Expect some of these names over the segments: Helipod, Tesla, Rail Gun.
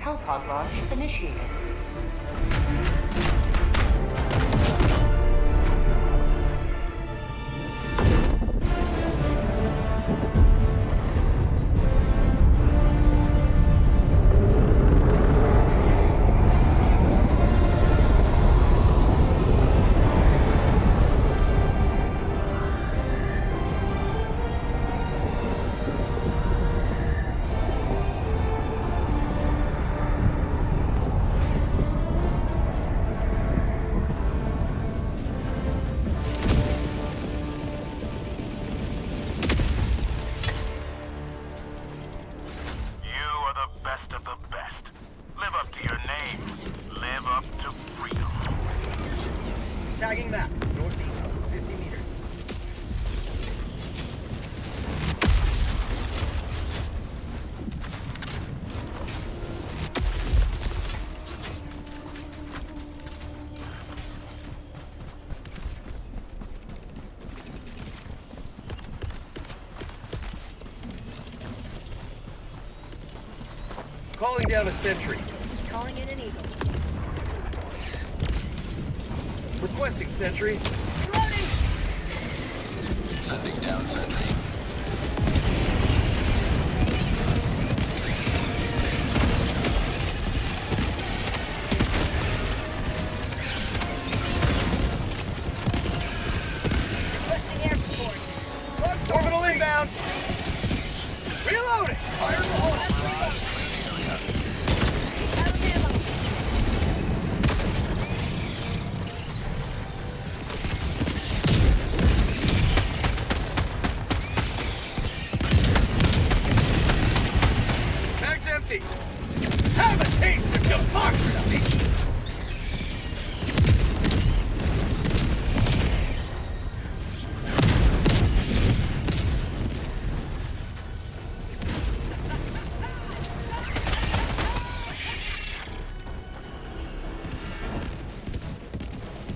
Helipod launch initiated. Tagging map, northeast, 50 meters. Calling down a sentry. Calling in an eagle. Requesting sentry. Ready! Sending down sentry. Requesting air support. Orbital inbound. Reloading. Fire in the hole. Have a taste of democracy!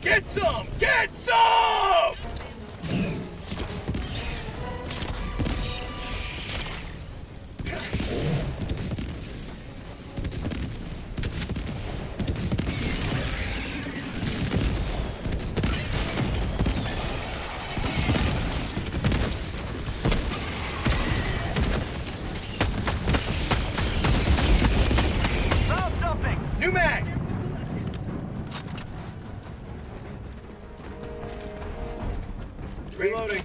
Get some! Get some! New mag! Reloading.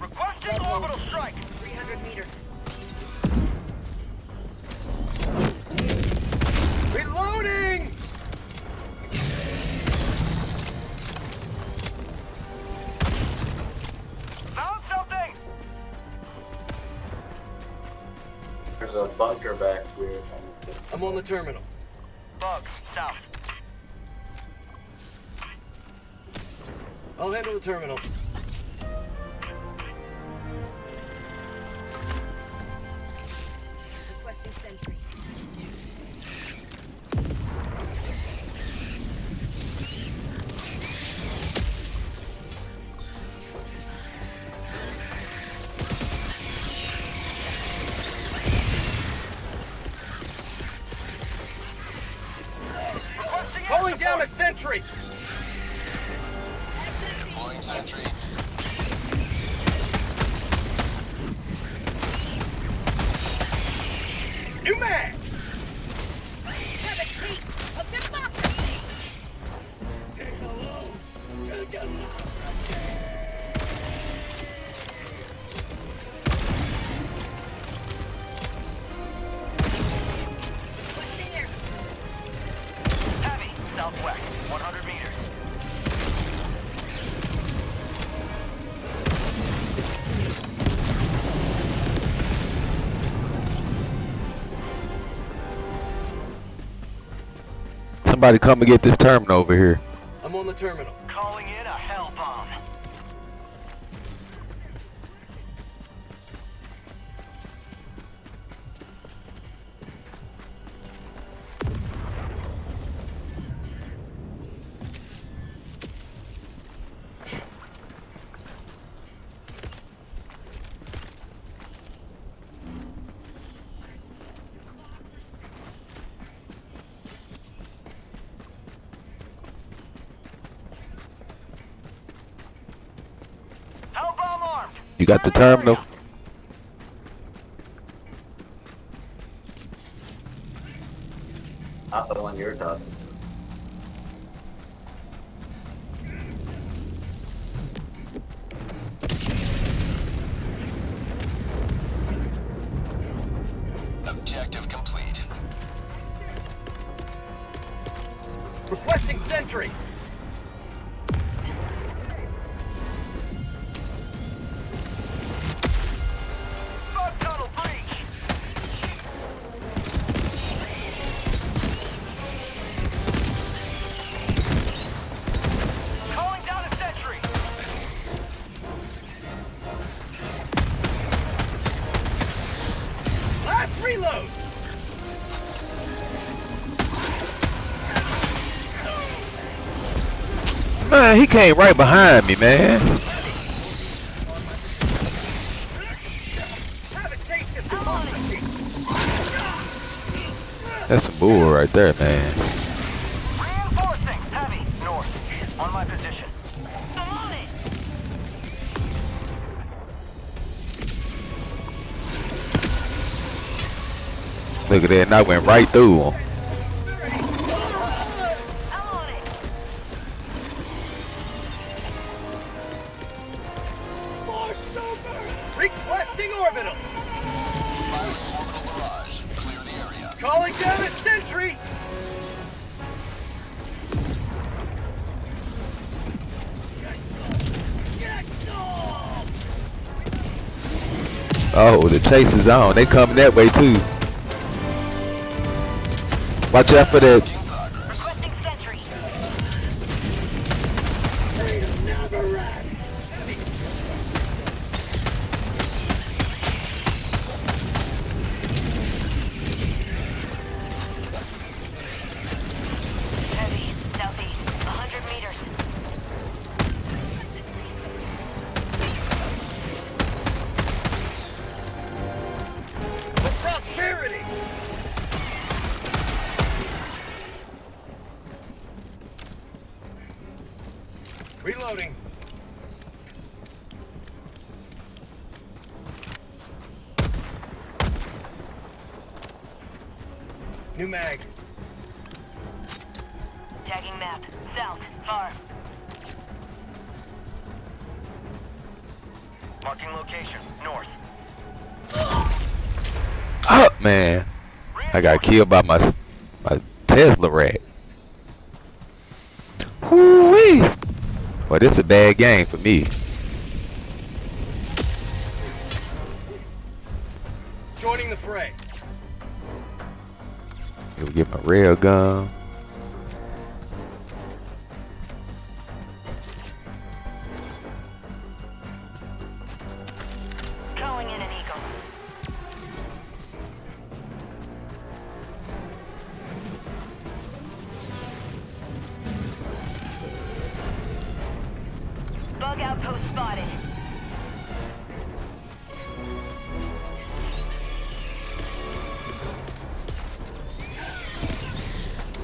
Requesting orbital strike! 300 meters. There's a bunker back here. I'm on the terminal. Bugs, south. I'll handle the terminal. Requesting sentry. Pulling down a sentry! Deploying sentry. New man! Have a taste of democracy! Say hello to democracy! Southwest, 100 meters. Somebody come and get this terminal over here. I'm on the terminal. Calling in a hell bomb. You got the terminal. Not the one you're talking about. Objective complete. Requesting sentry. Bug tunnel breach. Calling down a sentry. Last reload. Man, he came right behind me, man. That's some bull right there, man. Reinforcing heavy north on my position. I'm on it. Look at that, and I went right through him. Requesting orbital. Barrage. Clear the area. Calling down a sentry. Oh, the chase is on. They coming that way too. Watch out for that. Requesting sentry. Reloading. New mag. Tagging map. South. Far. Marking location. North. Oh, man. I got killed by my Tesla rat. Woo-wee. Well, this is a bad game for me. Joining the fray. Here we get my rail gun. Calling in an eagle. Bug outpost spotted.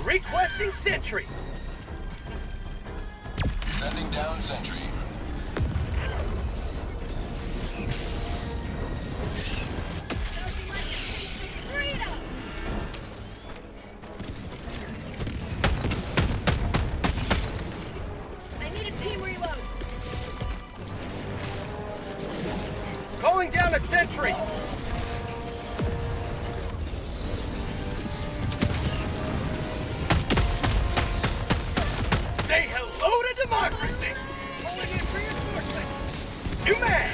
Requesting sentry. Sending down sentry. Going down a sentry. Say hello to democracy. Calling in reinforcements. New man.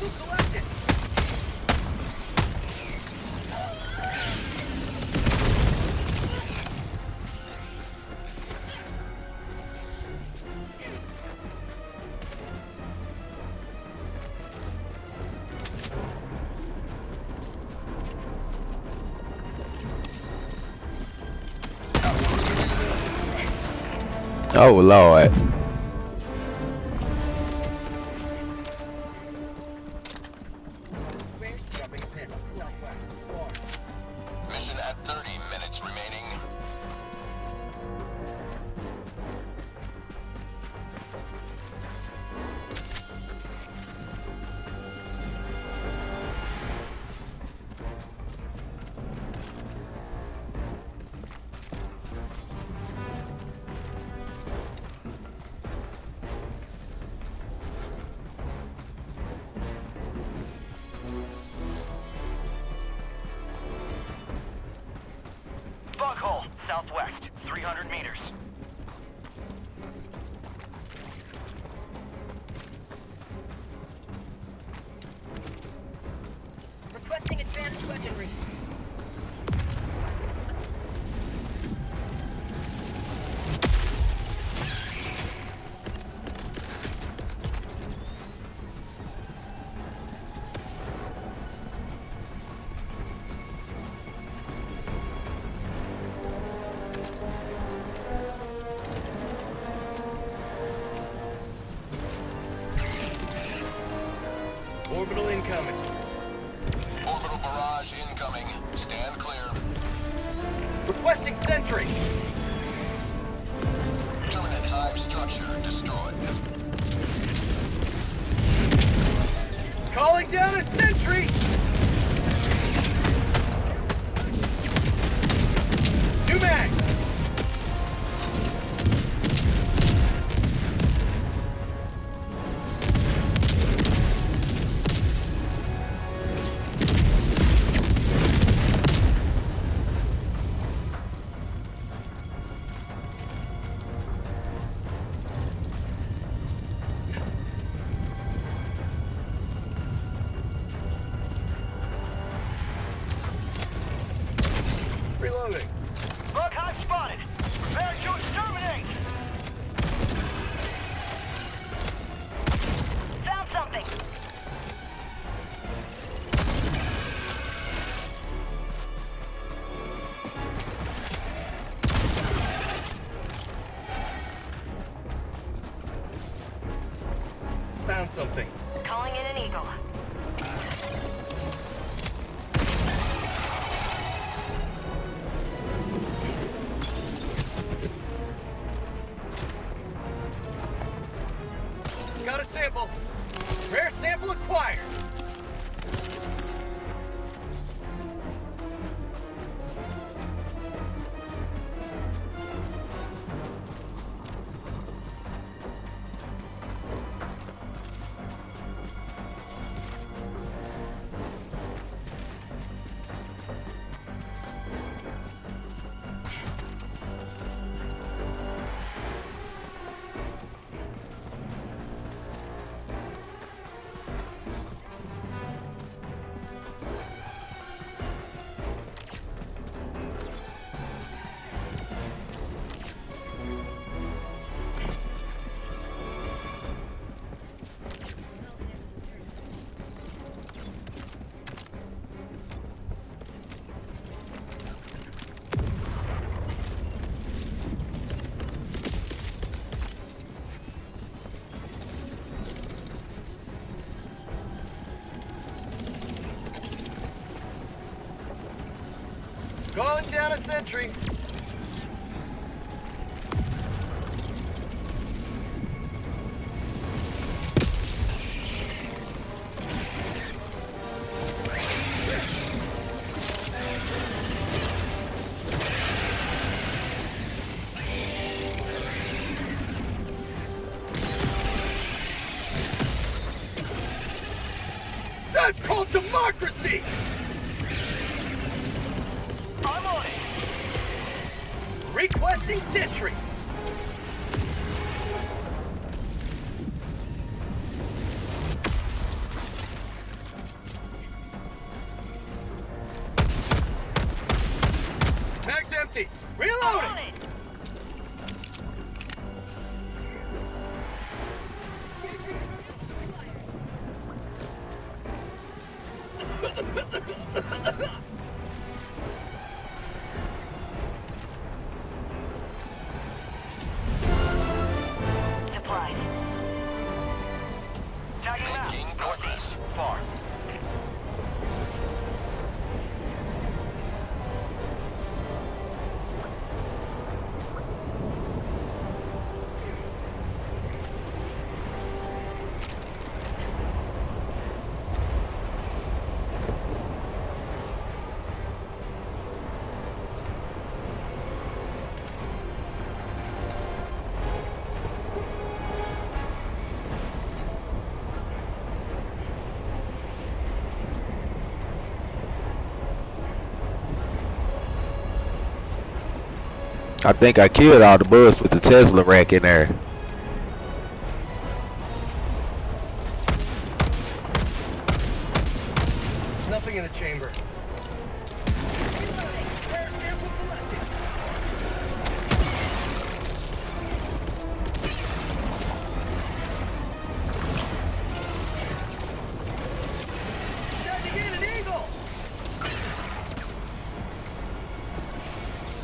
Collected. Oh, Lord. southwest, 300 meters. Requesting advanced weaponry. Orbital incoming. Orbital barrage incoming. Stand clear. Requesting sentry. Terminate hive structure destroyed. Calling down a sentry! New mag! Reloading. Bug hive spotted. Prepare to exterminate. Found something. Found something. Calling in an eagle. Got a sample. Rare sample acquired. Calling down a sentry. That's called democracy! Requesting sentry. Mag's empty. Reloading. Northeast, far. I think I killed all the bugs with the Tesla rack in there. Nothing in the chamber.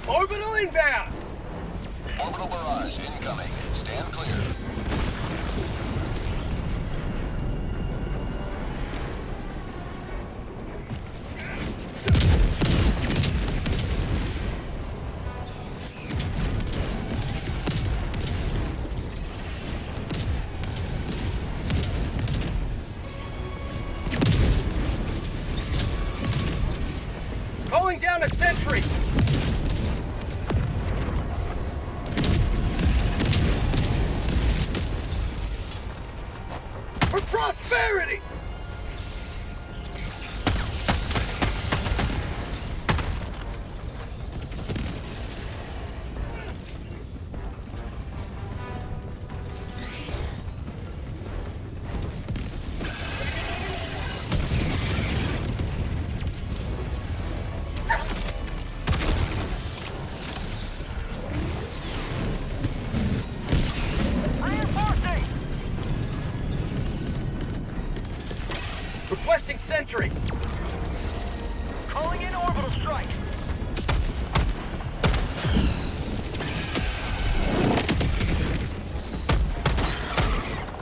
Orbital inbound! Orbital barrage incoming. Stand clear. Calling down a sentry! Prosperity! Requesting sentry. Calling in orbital strike.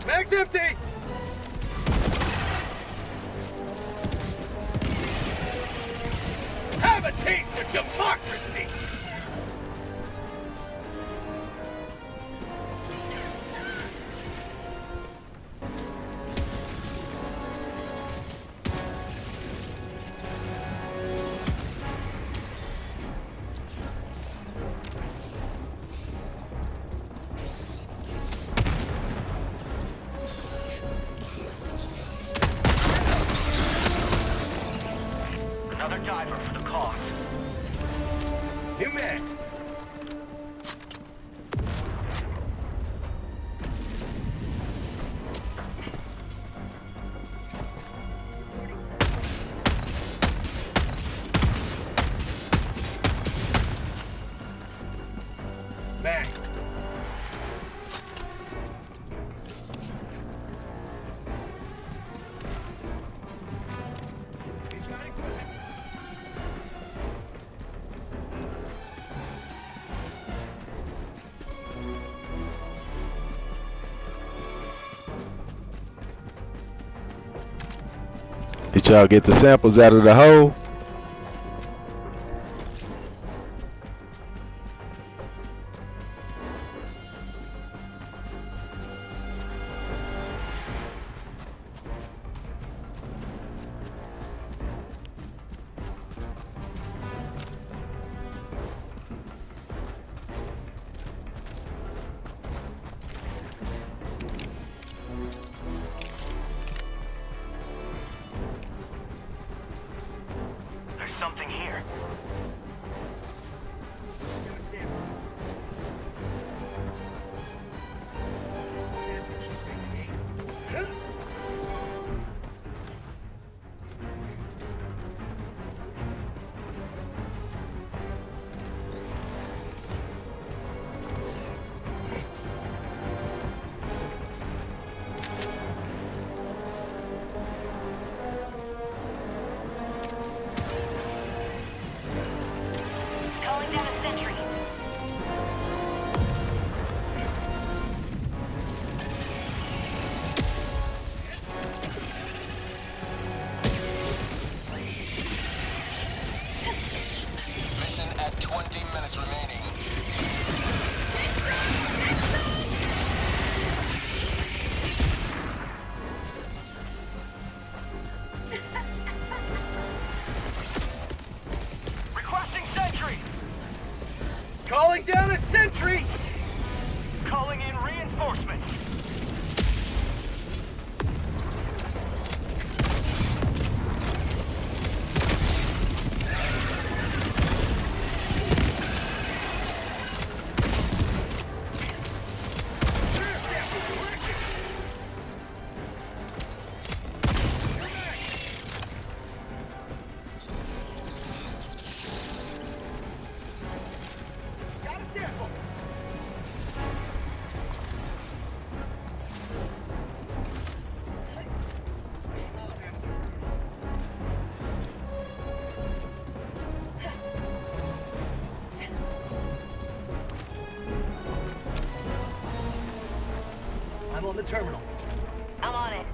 Mag's empty. Have a taste of democracy. Another diver for the cause. New man. Back. Did y'all get the samples out of the hole? Something here. Calling down a sentry! Calling in reinforcements! on the terminal. I'm on it.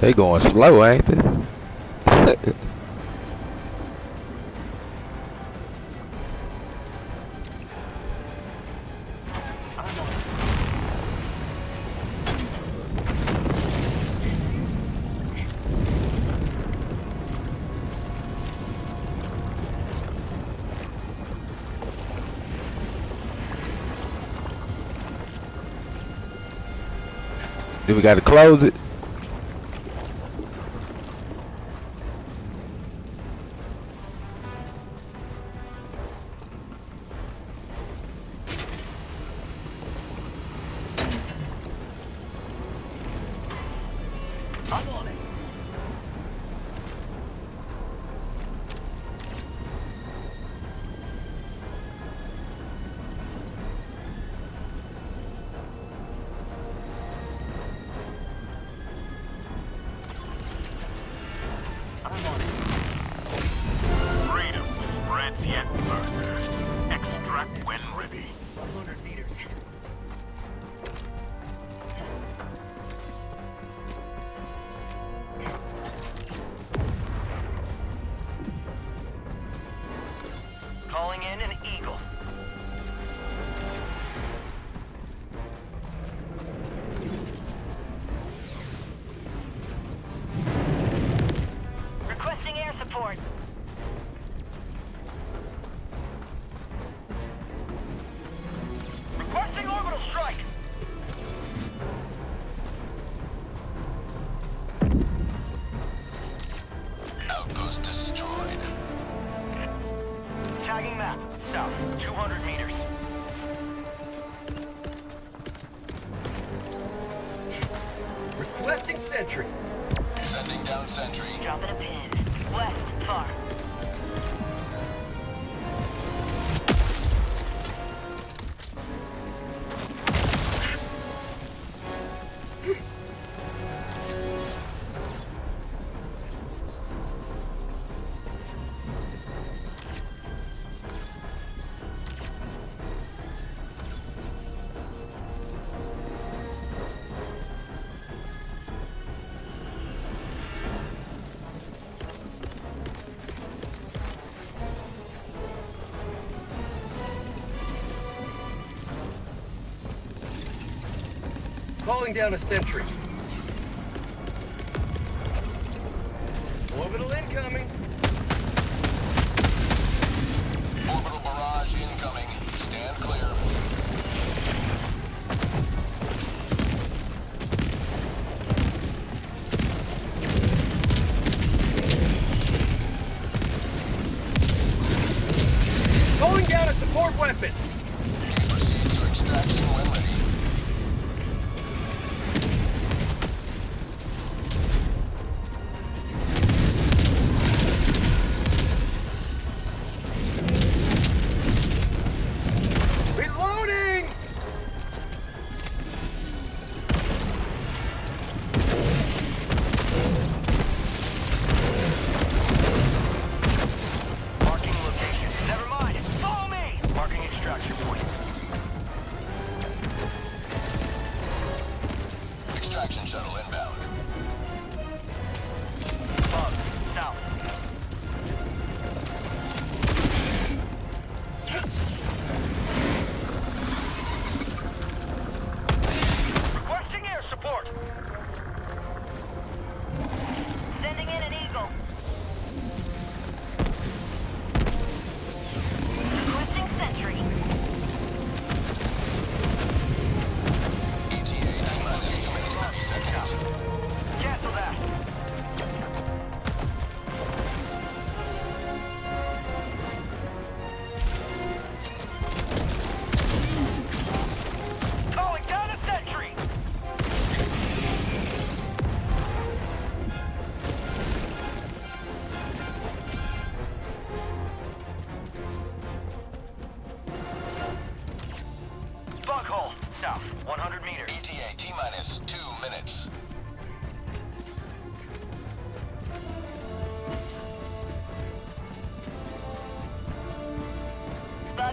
They going slow, ain't they? Do we gotta close it? Calling down a sentry. Orbital incoming. Orbital barrage incoming. Stand clear. Calling down a support weapon. Proceed to extraction when ready. Extraction.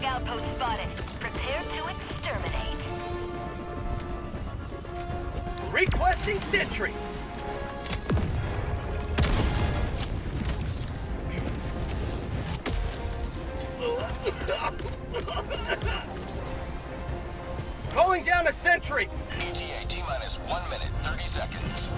Dog outpost spotted. Prepare to exterminate. Requesting sentry. Going down a sentry. ETA T-minus 1 minute, 30 seconds.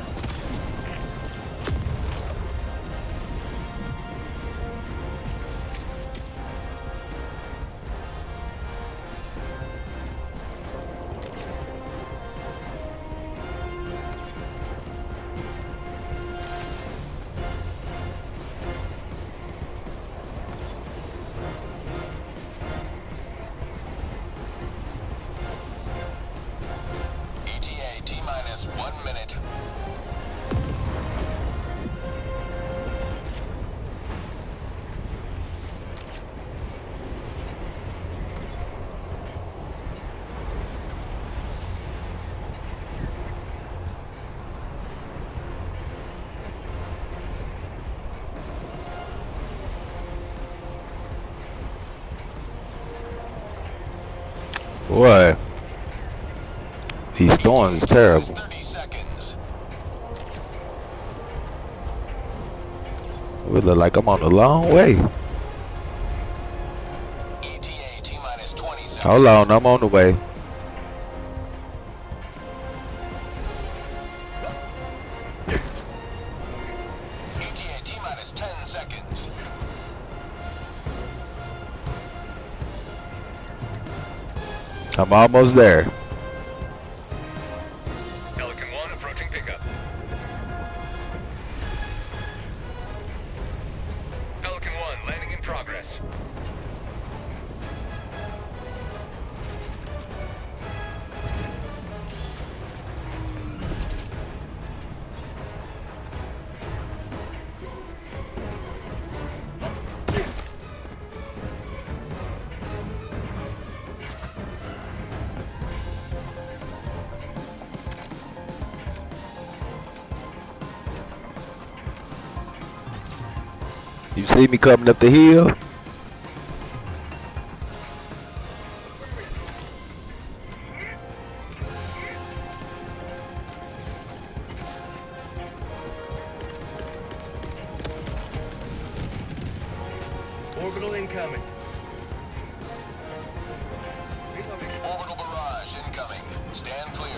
Boy, these storms is terrible. It look like I'm on a long way. Hold on, I'm on the way. I'm almost there. Pelican 1 approaching pickup. Pelican 1 landing in progress. You see me coming up the hill? Orbital incoming. Orbital barrage incoming. Stand clear.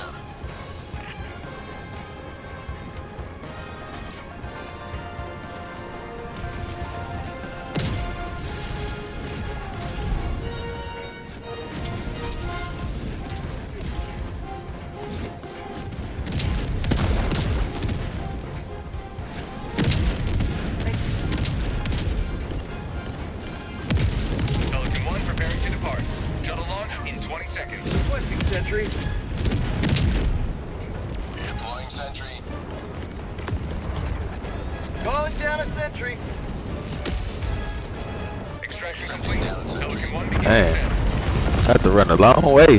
Sentry. Deploying sentry. Calling down a sentry. Extraction complete. Pelican 1 begins descent. I have to run a long way.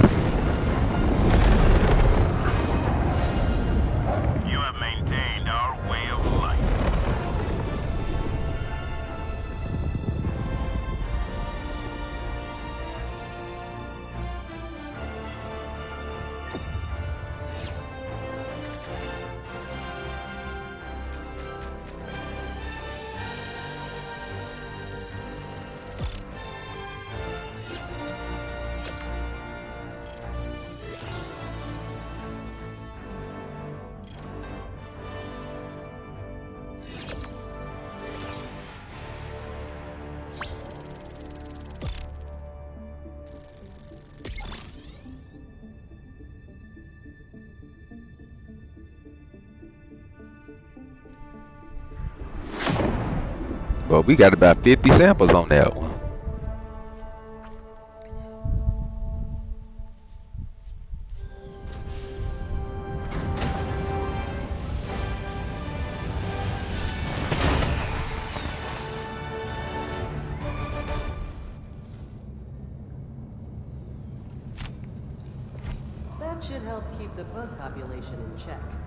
You have maintained our way of life. Well, we got about 50 samples on that one. That should help keep the bug population in check.